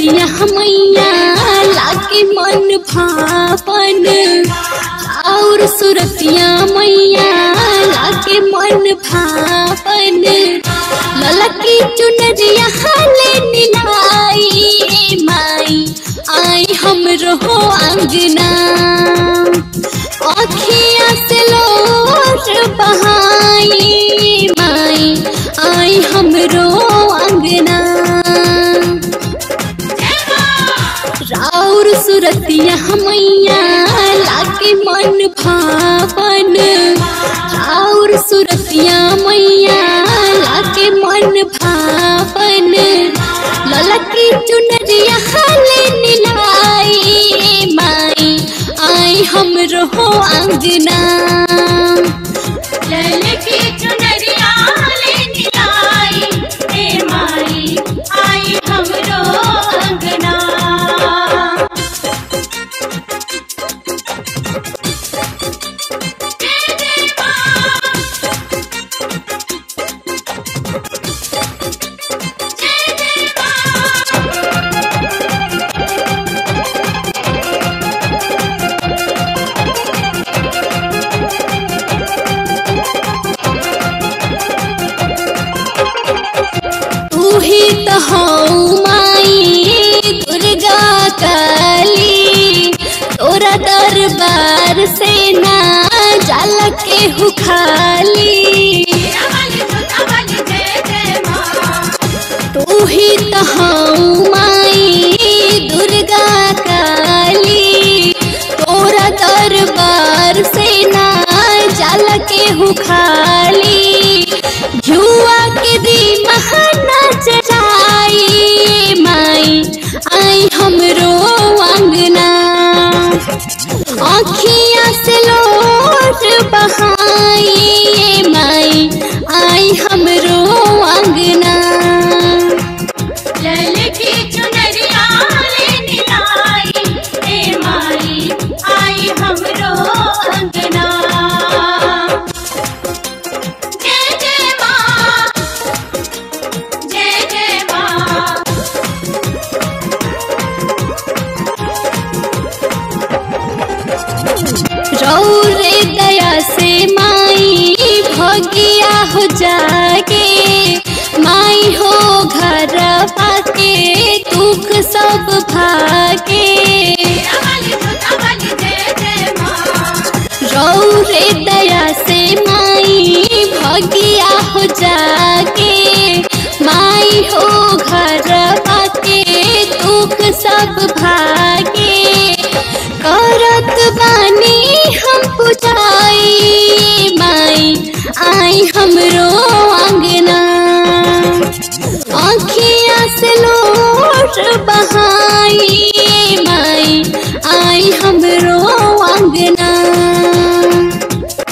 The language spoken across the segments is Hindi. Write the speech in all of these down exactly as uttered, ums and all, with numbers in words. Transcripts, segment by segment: कतिया मैया लाके मन भावन और सुरतिया मैया लाके मन भावन ललकी चुनरिया ले निलाई माई आई हम रहो अंगना आँखिया से लोर बहाई माई आई हम रहो अंगना राउर सुरतिया मैया लाके मन भावन राउर सुरतिया मैया लाके मन भावन ललकी चुनरिया ले निलाई माई आई हम रहो अंगना ललकी चुनरिया ले निलाई ए माई आई हम रहो अंगना दरबार से ना जल के हुखाली तू ही तो माई दुर्गा काली तोरा दरबार से ना जल के हुखाली जुआ के दी महाना चढ़ाई माई आई हमरो अंगना आँखिया से लोट बहाई माई आई हमरो अंगना ललकी चुनरिया ले निलाई ए माई आई हमरो अंगना भोगिया हो जागे माई हो घर पाके दुख सब भागे रौरे दया से माई भोगिया हो जागे माई हो घर पाके दुख सब भागे करत बानी हम पुजाई माई आई हमरो अंगना आँखिया से लोट बहाई माई आई हमरो अंगना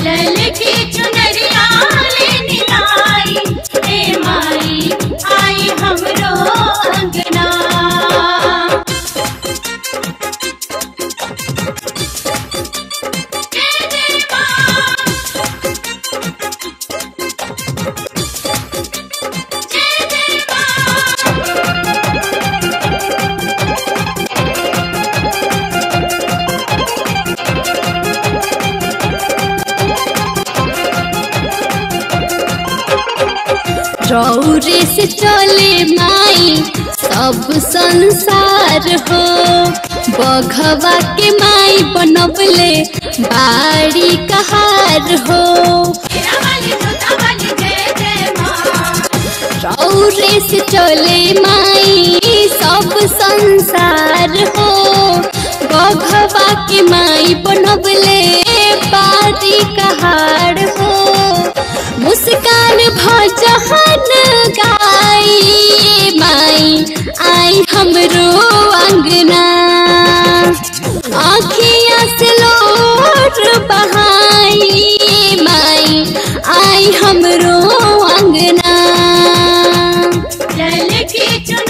ललकी चुनरिया ले निलाई ए माई आई हमरो अंगना रौरे से चले माई सब संसार हो बघवा के माई बनबले बाड़ी कहार हो रौरे से चले माई सब संसार हो बघवा के माई बनबले बाड़ी कहार हो मुस्कान भजन गाई माई आई हमरो अंगना आँखिया से लोट बहाई माई आई हमरो अंगना ललकी चुनरिया